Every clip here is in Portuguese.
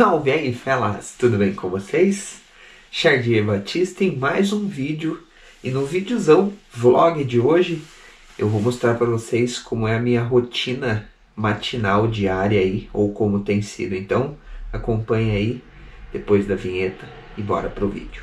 Salve aí, fellas! Tudo bem com vocês? Chardie Batista em mais um vídeo. E no videozão vlog de hoje, eu vou mostrar para vocês como é a minha rotina matinal diária aí, ou como tem sido. Então, acompanha aí depois da vinheta e bora pro vídeo.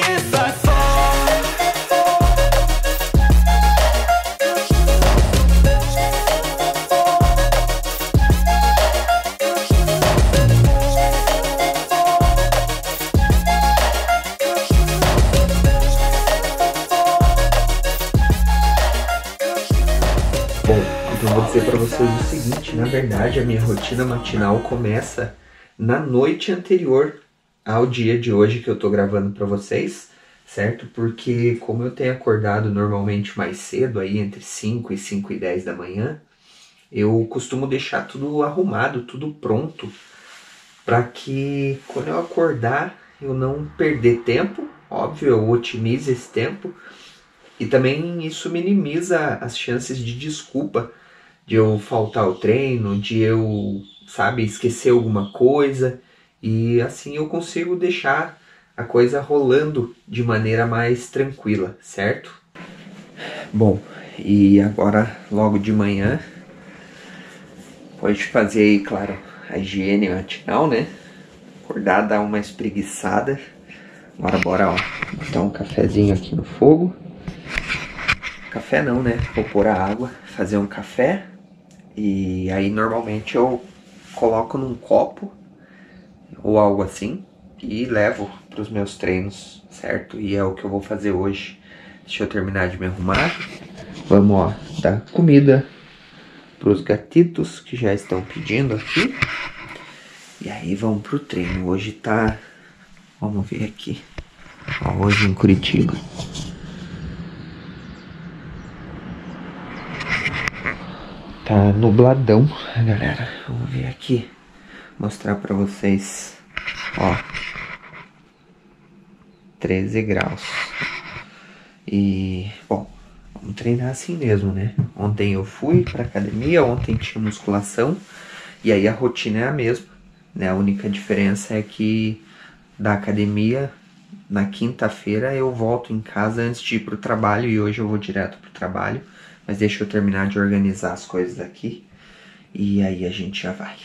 if I fall. Para vocês o seguinte, na verdade a minha rotina matinal começa na noite anterior ao dia de hoje que eu tô gravando para vocês, certo? Porque como eu tenho acordado normalmente mais cedo, aí entre 5 e 5 e 10 da manhã, eu costumo deixar tudo arrumado, tudo pronto, para que quando eu acordar eu não perder tempo. Óbvio, eu otimizo esse tempo e também isso minimiza as chances de desculpa de eu faltar ao treino, de eu, sabe, esquecer alguma coisa. E assim eu consigo deixar a coisa rolando de maneira mais tranquila, certo? Bom, e agora logo de manhã, pode fazer aí, claro, a higiene matinal, né? Acordar, dar uma espreguiçada. Agora bora, ó, botar um cafezinho aqui no fogo. Café não, né? Vou pôr a água, fazer um café. E aí normalmente eu coloco num copo ou algo assim e levo para os meus treinos, certo? E é o que eu vou fazer hoje. Deixa eu terminar de me arrumar. Vamos, ó, dar comida para os gatitos que já estão pedindo aqui. E aí vamos pro treino. Hoje tá... Vamos ver aqui. Ó, hoje em Curitiba. Tá nubladão, galera. Vamos ver aqui, mostrar pra vocês, ó, 13 graus. E, bom, vamos treinar assim mesmo, né? Ontem eu fui pra academia, ontem tinha musculação, e aí a rotina é a mesma, né? A única diferença é que da academia, na quinta-feira, eu volto em casa antes de ir pro trabalho, e hoje eu vou direto pro trabalho. Mas deixa eu terminar de organizar as coisas aqui e aí a gente já vai.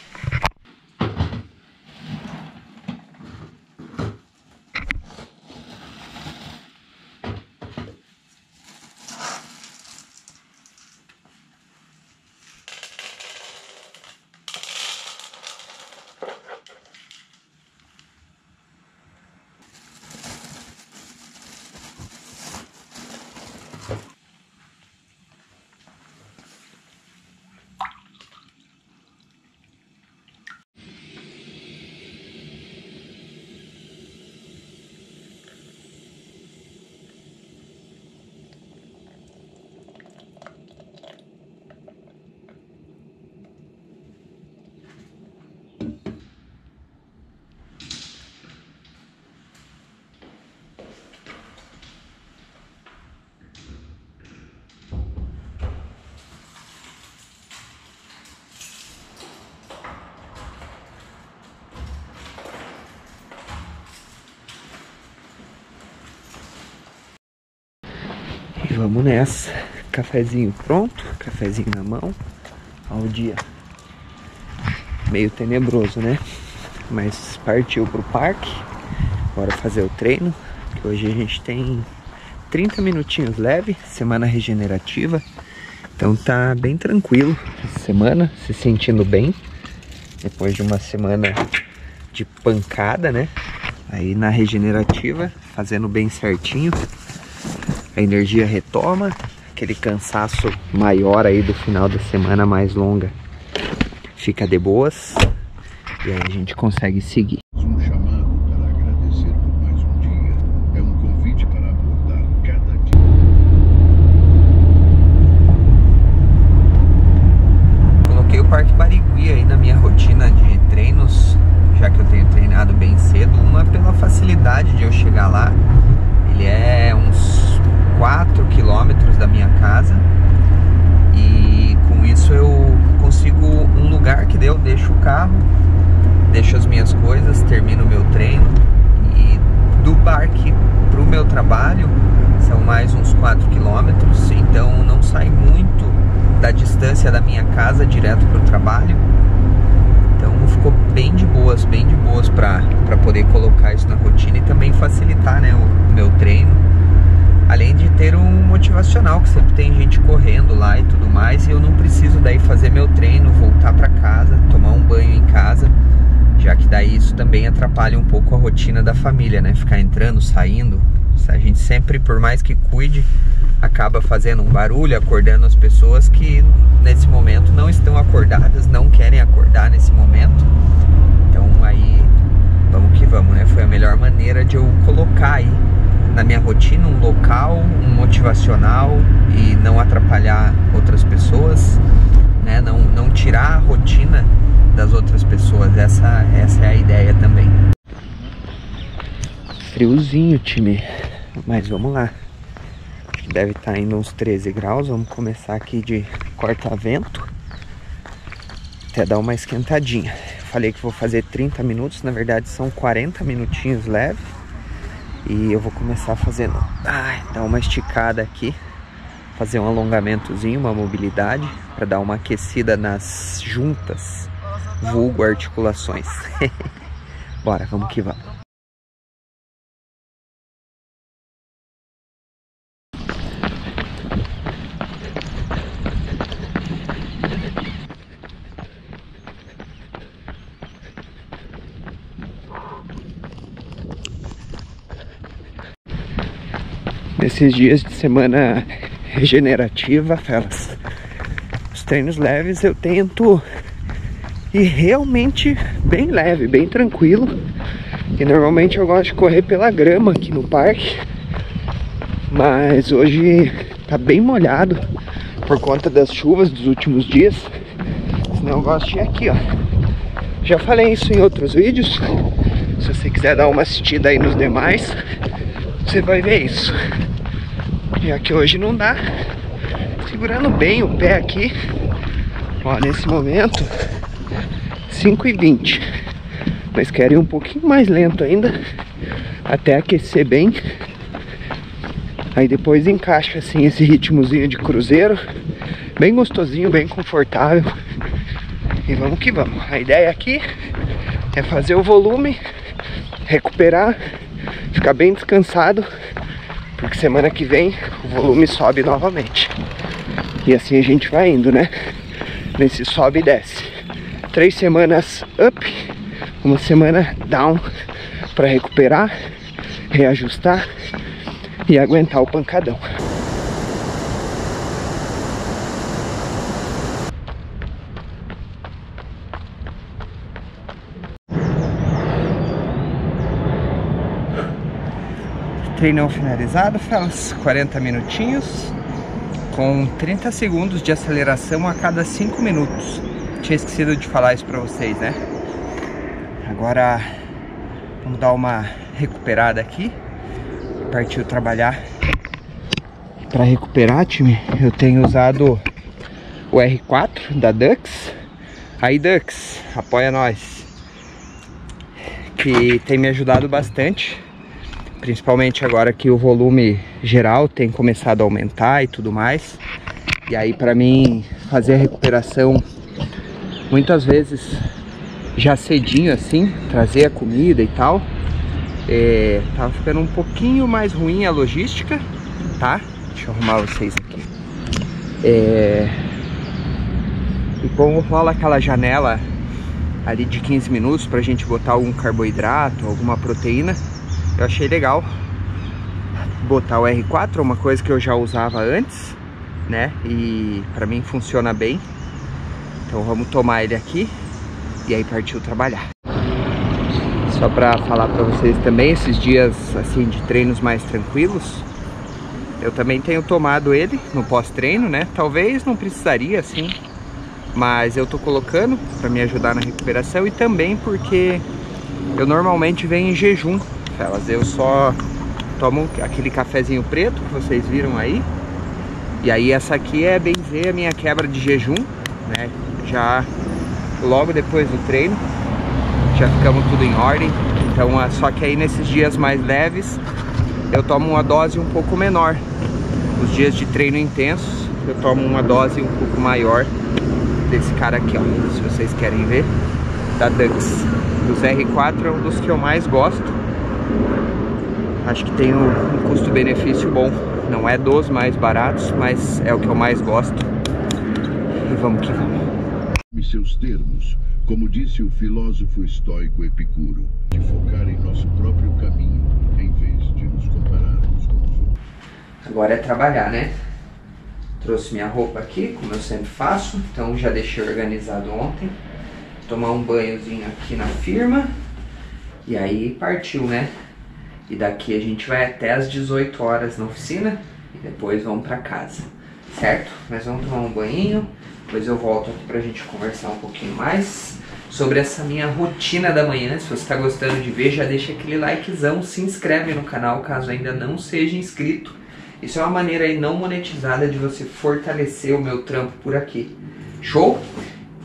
Vamos nessa, cafezinho pronto, cafezinho na mão. Ao dia meio tenebroso, né? Mas partiu pro parque. Bora fazer o treino, que hoje a gente tem 30 minutinhos leve, semana regenerativa. Então tá bem tranquilo essa semana, se sentindo bem. Depois de uma semana de pancada, né? Aí na regenerativa, fazendo bem certinho. A energia retoma, aquele cansaço maior aí do final da semana mais longa fica de boas. E aí a gente consegue seguir. Parque Barigui aí na minha rotina de treinos, já que eu tenho treinado bem cedo, uma pela facilidade de eu chegar lá. Ele é uns 4 quilômetros da minha casa e com isso eu consigo um lugar que eu deixo o carro, deixo as minhas coisas, termino o meu treino e do parque para o meu trabalho são mais uns 4 quilômetros, então não sai muito da distância da minha casa direto pro trabalho. Então ficou bem de boas para poder colocar isso na rotina e também facilitar, né, o meu treino. Além de ter um motivacional, que sempre tem gente correndo lá e tudo mais, e eu não preciso daí fazer meu treino, voltar para casa, tomar um banho em casa, já que daí isso também atrapalha um pouco a rotina da família, né, ficar entrando, saindo. A gente sempre, por mais que cuide, acaba fazendo um barulho, acordando as pessoas que nesse momento não estão acordadas, não querem acordar nesse momento. Então aí vamos que vamos, né? Foi a melhor maneira de eu colocar aí na minha rotina um local, um motivacional e não atrapalhar outras pessoas, né? Não tirar a rotina das outras pessoas. Essa é a ideia também. Friozinho, time, mas vamos lá. Deve estar ainda uns 13 graus. Vamos começar aqui de corta-vento até dar uma esquentadinha. Falei que vou fazer 30 minutos, na verdade são 40 minutinhos leve. E eu vou começar fazendo, dar uma esticada aqui, fazer um alongamentozinho, uma mobilidade para dar uma aquecida nas juntas, vulgo articulações. Bora, vamos que vamos. Nesses dias de semana regenerativa, fellas, os treinos leves eu tento ir realmente bem leve, bem tranquilo. E normalmente eu gosto de correr pela grama aqui no parque, mas hoje tá bem molhado por conta das chuvas dos últimos dias. Senão eu gosto de ir aqui, ó. Já falei isso em outros vídeos. Se você quiser dar uma assistida aí nos demais, você vai ver isso. Já que hoje não dá, segurando bem o pé aqui, ó, nesse momento 5:20, mas quero ir um pouquinho mais lento ainda, até aquecer bem, aí depois encaixa assim esse ritmozinho de cruzeiro, bem gostosinho, bem confortável, e vamos que vamos. A ideia aqui é fazer o volume, recuperar, ficar bem descansado, porque semana que vem o volume sobe novamente. E assim a gente vai indo, né? Nesse sobe e desce. 3 semanas up, 1 semana down, para recuperar, reajustar e aguentar o pancadão. Treinão finalizado, fellas, 40 minutinhos com 30 segundos de aceleração a cada 5 minutos. Tinha esquecido de falar isso pra vocês, né? Agora vamos dar uma recuperada aqui. Partiu trabalhar. Pra recuperar, time, eu tenho usado o R4 da Dux. Aí, Dux, apoia nós. Que tem me ajudado bastante. Principalmente agora que o volume geral tem começado a aumentar e tudo mais. E aí pra mim fazer a recuperação muitas vezes já cedinho assim, trazer a comida e tal, tava ficando um pouquinho mais ruim a logística, tá? Deixa eu arrumar vocês aqui. E como rola aquela janela ali de 15 minutos pra gente botar algum carboidrato, alguma proteína, eu achei legal botar o R4, uma coisa que eu já usava antes, né? E pra mim funciona bem. Então vamos tomar ele aqui e aí partiu trabalhar. Só pra falar pra vocês também, esses dias assim de treinos mais tranquilos, eu também tenho tomado ele no pós-treino, né? Talvez não precisaria assim, mas eu tô colocando pra me ajudar na recuperação e também porque eu normalmente venho em jejum, fellas. Eu só tomo aquele cafezinho preto que vocês viram aí. E aí essa aqui é, bem dizer, a minha quebra de jejum, né? Já logo depois do treino, já ficamos tudo em ordem. Então, só que aí nesses dias mais leves, eu tomo uma dose um pouco menor. Os dias de treino intensos, eu tomo uma dose um pouco maior desse cara aqui, ó. Se vocês querem ver, da Dux. Dos R4 é um dos que eu mais gosto. Acho que tem um custo-benefício bom. Não é dos mais baratos, mas é o que eu mais gosto. E vamos que vamos. Em seus termos, como disse o filósofo estoico Epicuro, de focar em nosso próprio caminho, em vez de nos compararmos com os outros. Agora é trabalhar, né? Trouxe minha roupa aqui, como eu sempre faço, então já deixei organizado ontem. Tomar um banhozinho aqui na firma. E aí partiu, né? E daqui a gente vai até as 18 horas na oficina e depois vamos pra casa, certo? Mas vamos tomar um banhinho, depois eu volto aqui pra gente conversar um pouquinho mais sobre essa minha rotina da manhã. Se você tá gostando de ver, já deixa aquele likezão, se inscreve no canal caso ainda não seja inscrito. Isso é uma maneira aí não monetizada de você fortalecer o meu trampo por aqui. Show?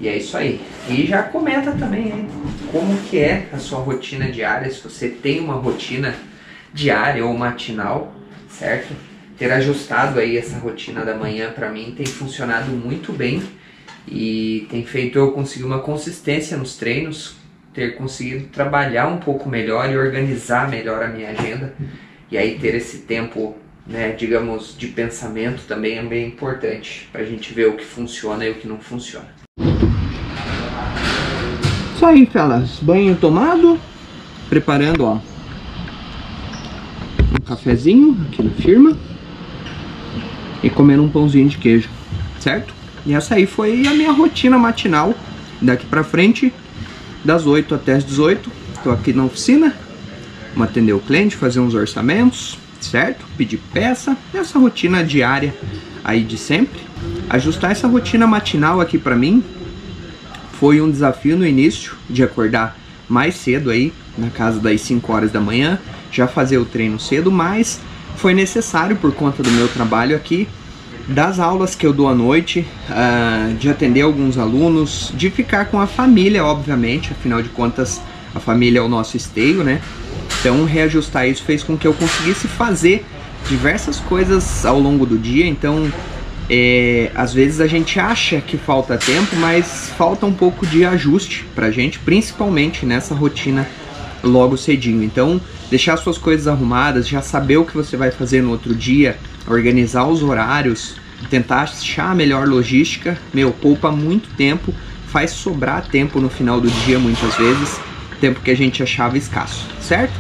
E é isso aí. E já comenta também aí como que é a sua rotina diária, se você tem uma rotina diária ou matinal, certo? Ter ajustado aí essa rotina da manhã pra mim tem funcionado muito bem e tem feito eu conseguir uma consistência nos treinos, ter conseguido trabalhar um pouco melhor e organizar melhor a minha agenda e aí ter esse tempo, né, digamos, de pensamento também é bem importante pra gente ver o que funciona e o que não funciona. Isso aí, fellas, banho tomado, preparando, ó, um cafezinho aqui na firma e comendo um pãozinho de queijo, certo? E essa aí foi a minha rotina matinal, daqui pra frente, das 8 até as 18, tô aqui na oficina, vamos atender o cliente, fazer uns orçamentos, certo? Pedir peça, essa rotina diária aí de sempre. Ajustar essa rotina matinal aqui pra mim foi um desafio no início, de acordar mais cedo aí, na casa das 5 horas da manhã, já fazer o treino cedo, mas foi necessário por conta do meu trabalho aqui, das aulas que eu dou à noite, de atender alguns alunos, de ficar com a família, obviamente, afinal de contas a família é o nosso esteio, né? Então reajustar isso fez com que eu conseguisse fazer diversas coisas ao longo do dia, então... às vezes a gente acha que falta tempo, mas falta um pouco de ajuste pra gente, principalmente nessa rotina logo cedinho. Então, deixar suas coisas arrumadas, já saber o que você vai fazer no outro dia, organizar os horários, tentar achar a melhor logística, meu, poupa muito tempo, faz sobrar tempo no final do dia muitas vezes, tempo que a gente achava escasso, certo?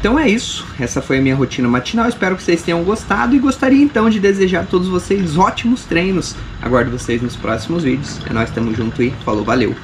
Então é isso, essa foi a minha rotina matinal, espero que vocês tenham gostado e gostaria então de desejar a todos vocês ótimos treinos. Aguardo vocês nos próximos vídeos, é nóis, tamo junto e falou, valeu!